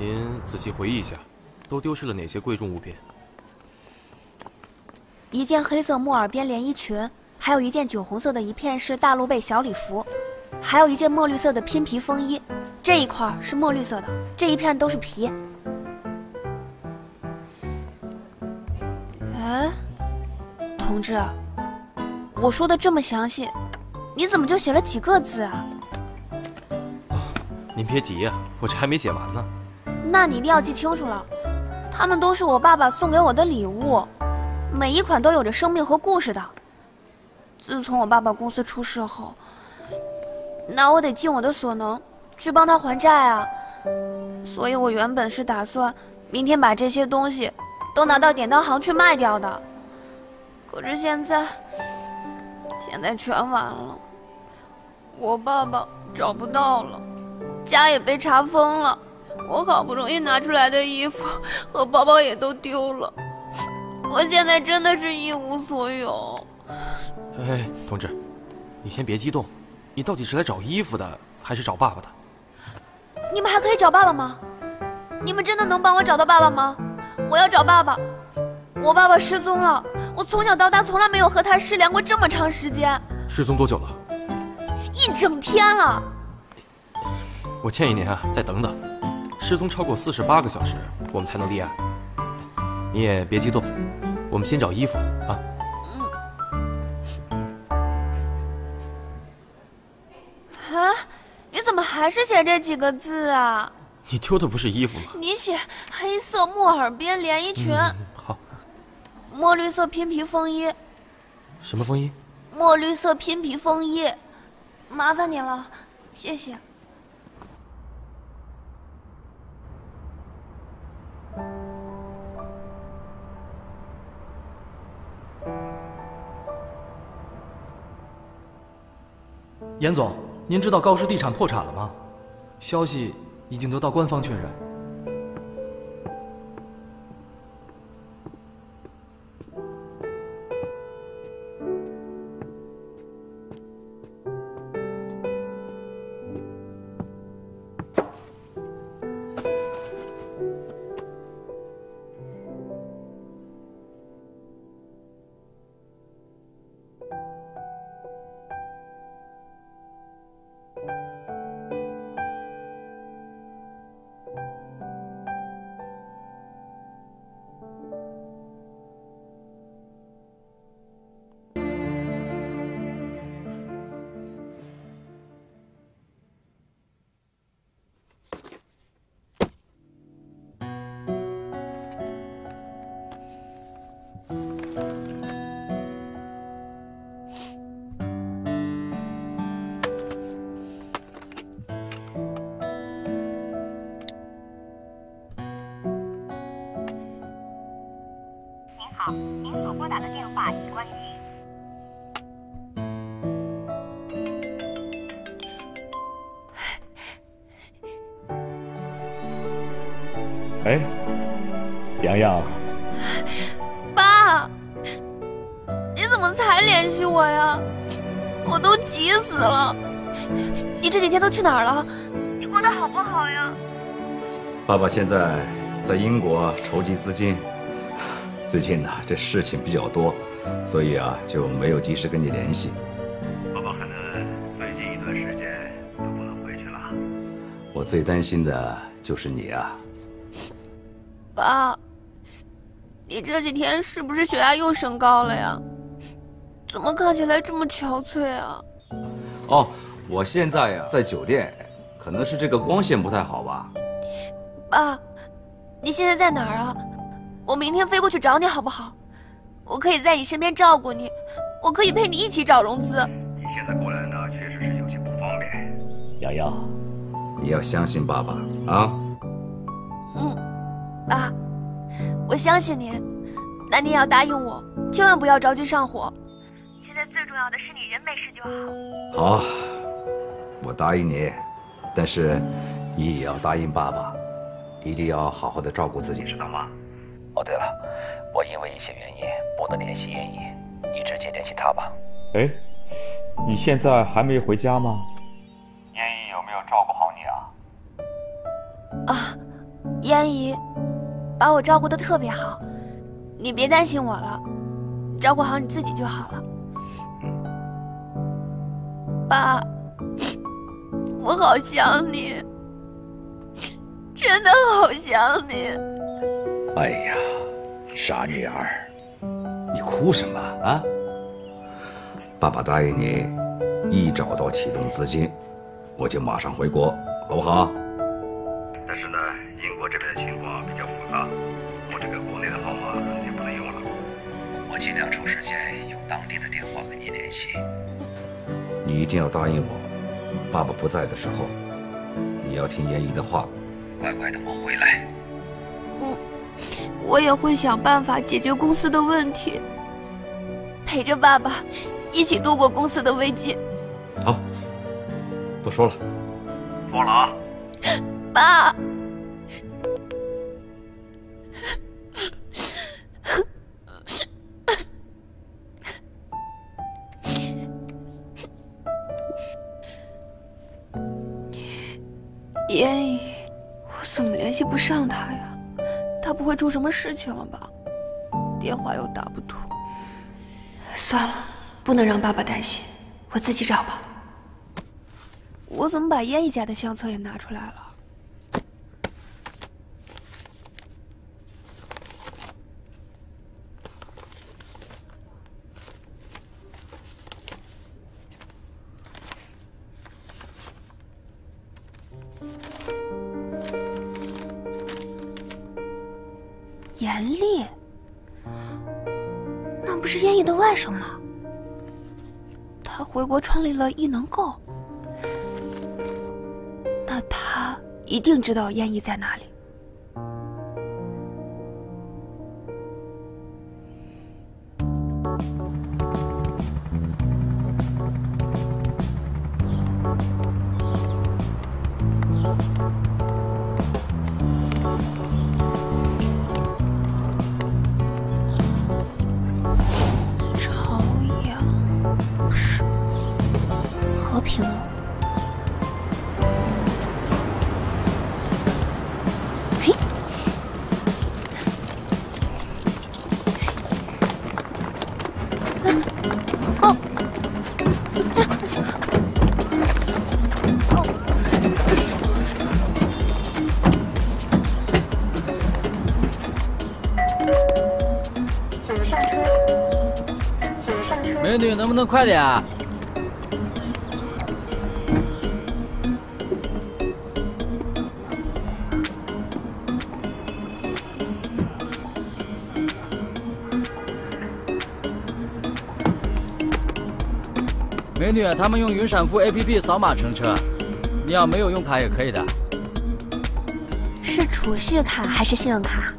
您仔细回忆一下，都丢失了哪些贵重物品？一件黑色木耳边连衣裙，还有一件酒红色的一片式大露背小礼服，还有一件墨绿色的拼皮风衣。这一块是墨绿色的，这一片都是皮。哎，同志，我说的这么详细，你怎么就写了几个字啊？ 您别急呀，我这还没写完呢。那你一定要记清楚了，它们都是我爸爸送给我的礼物，每一款都有着生命和故事的。自从我爸爸公司出事后，那我得尽我的所能去帮他还债啊。所以我原本是打算明天把这些东西都拿到典当行去卖掉的，可是现在全完了，我爸爸找不到了。 家也被查封了，我好不容易拿出来的衣服和包包也都丢了，我现在真的是一无所有。哎，同志，你先别激动，你到底是来找衣服的，还是找爸爸的？你们还可以找爸爸吗？你们真的能帮我找到爸爸吗？我要找爸爸，我爸爸失踪了，我从小到大从来没有和他失联过这么长时间。失踪多久了？一整天了。 我建议您啊，再等等，失踪超过48个小时，我们才能立案。你也别激动，我们先找衣服啊。啊？你怎么还是写这几个字啊？你丢的不是衣服吗？你写黑色木耳边连衣裙，好，墨绿色拼皮风衣。什么风衣？墨绿色拼皮风衣，麻烦你了，谢谢。 严总，您知道高氏地产破产了吗？消息已经得到官方确认。哎，洋洋，爸，你怎么才联系我呀？我都急死了！你这几天都去哪儿了？你过得好不好呀？爸爸现在在英国筹集资金，最近呢这事情比较多，所以啊就没有及时跟你联系。爸爸可能最近一段时间都不能回去了。我最担心的就是你啊。 爸，你这几天是不是血压又升高了呀？怎么看起来这么憔悴啊？哦，我现在呀在酒店，可能是这个光线不太好吧。爸，你现在在哪儿啊？我明天飞过去找你好不好？我可以在你身边照顾你，我可以陪你一起找融资。你现在过来呢，确实是有些不方便。洋洋，你要相信爸爸啊。嗯。 爸，我相信您，那您也要答应我，千万不要着急上火。现在最重要的是你人没事就好。好，我答应你，但是你也要答应爸爸，一定要好好的照顾自己，知道吗？哦，对了，我因为一些原因不能联系妍妍，你直接联系她吧。哎，你现在还没回家吗？妍妍有没有照顾好你啊？啊。燕姨把我照顾得特别好，你别担心我了，照顾好你自己就好了。爸，我好想你，真的好想你。哎呀，傻女儿，你哭什么啊？爸爸答应你，一找到启动资金，我就马上回国，好不好？但是呢，英国这边的情况比较复杂，我这个国内的号码可能就不能用了。我尽量抽时间用当地的电话跟你联系。你一定要答应我，爸爸不在的时候，你要听严姨的话，乖乖等我回来。我也会想办法解决公司的问题，陪着爸爸一起度过公司的危机。好，不说了，过了啊。爸，燕姨，我怎么联系不上她呀？她不会出什么事情了吧？电话又打不通。算了，不能让爸爸担心，我自己找吧。我怎么把燕姨家的相册也拿出来了？严厉，那不是燕姨的外甥吗？他回国创立了艺能购，那他一定知道燕姨在哪里。美女，能不能快点啊？美女，他们用云闪付 APP 扫码乘车，你要没有用卡也可以的。是储蓄卡还是信用卡？